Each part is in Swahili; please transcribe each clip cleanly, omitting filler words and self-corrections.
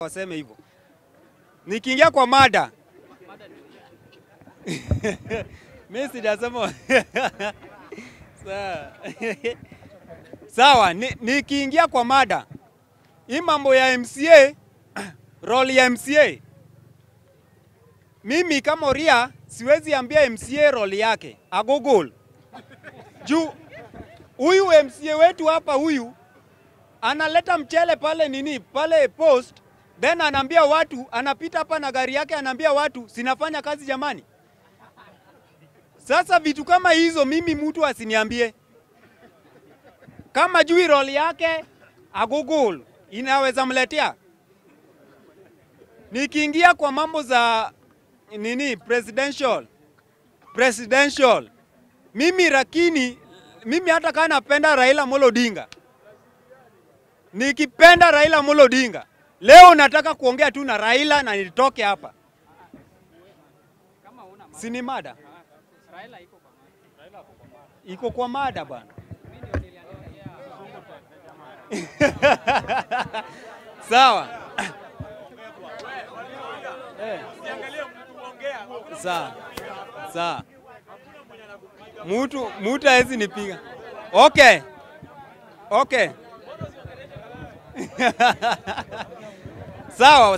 Waseme hivyo. Nikiingia kwa mada. Mimi sijasema. Sawa. Sawa, nikiingia kwa mada. Hii mambo ya MCA, role ya MCA. Mimi kama Oria siwezi ambia MCA role yake. Agogol. Juu huyu MCA wetu hapa huyu analeta mchele pale nini? Pale post. Then anambia watu, anapita hapa na gari yake, anambia watu, sinafanya kazi jamani. Sasa vitu kama hizo mimi mtu asiniambie. Kama jui role yake, agogol, inaweza mletea. Nikiingia kwa mambo za nini, presidential. Mimi rakini, mimi hata kana napenda Raila Amolo Odinga. Nikipenda Raila Amolo Odinga. Leo nataka kuongea tu na Raila na nitoke hapa. Kama una mada. Sini mada. Raila iko kwa mada. Raila iko kwa mada bana. Sawa. Sawa. Sawa. Mtu hizi nipiga. Okay. Okay.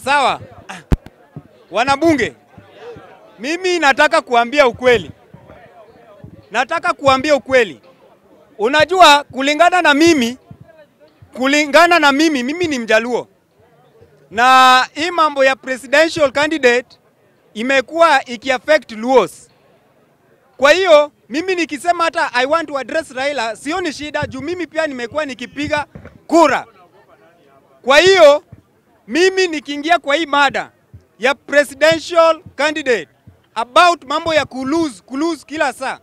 Sawa. Wanabunge, mimi nataka kuambia ukweli. Unajua kulingana na mimi, mimi ni Mjaluo. Na hii mambo ya presidential candidate imekuwa ikiaffect Luos. Kwa hiyo, mimi nikisema hata I want to address Raila, sioni shida juu mimi pia nimekuwa nikipiga kura. Kwa hiyo, mimi nikiingia kwa hii mada ya presidential candidate about mambo ya kulose kila saa.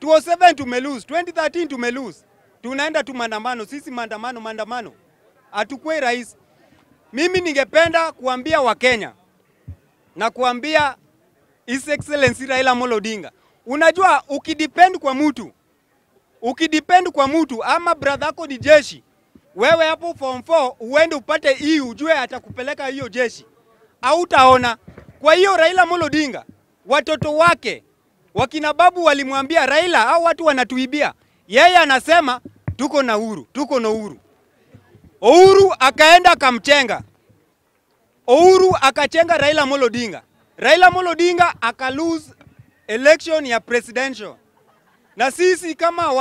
2007 tumelose, 2013 tumelose. Tunaenda tu maandamano, sisi maandamano. Atukwe rais. Mimi ningependa kuambia Wakenya na kuambia His Excellency Raila Amolo Odinga. Unajua ukidepend kwa mtu ama bradhako ni jeshi. Wewe hapo form 4 uende upate hii ujue atakupeleka hiyo jeshi. Hautaona. Kwa hiyo Raila Amolo Odinga, watoto wake, wakina babu walimwambia Raila hao watu wanatuibia. Yeye anasema tuko na uhuru. Uhuru akaenda kamchenga. Uhuru akachenga Raila Amolo Odinga. Raila Amolo Odinga aka lose election ya presidential. Na sisi kama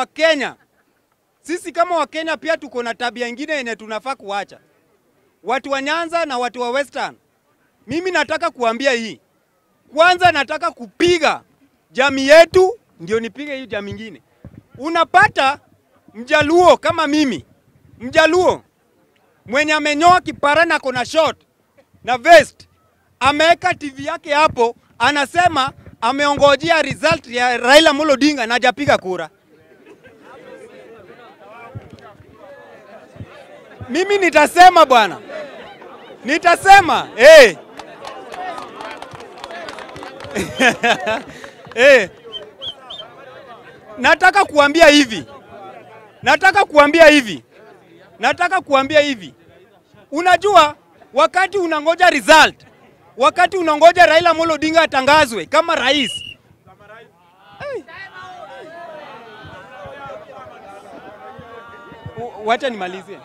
Wakenya pia tuko na tabia nyingine yenye tunafaa kuacha. Watu wa Nyanza na watu wa Western. Mimi nataka kuambia hii. Kwanza nataka kupiga jamii yetu ndio nipige hiyo jamii nyingine. Unapata Mjaluo kama mimi. Mjaluo mwenye amenyoa kipara na kona short na vest. Ameweka TV yake hapo anasema ameongojea result ya Raila Amolo Odinga na hajapiga kura. Mimi nitasema bwana. Eh. Eh. Nataka kuambia hivi. Unajua wakati unangoja result, wakati unangoja Raila Amolo Odinga atangazwe kama rais. Hey. Wacha nimalizie.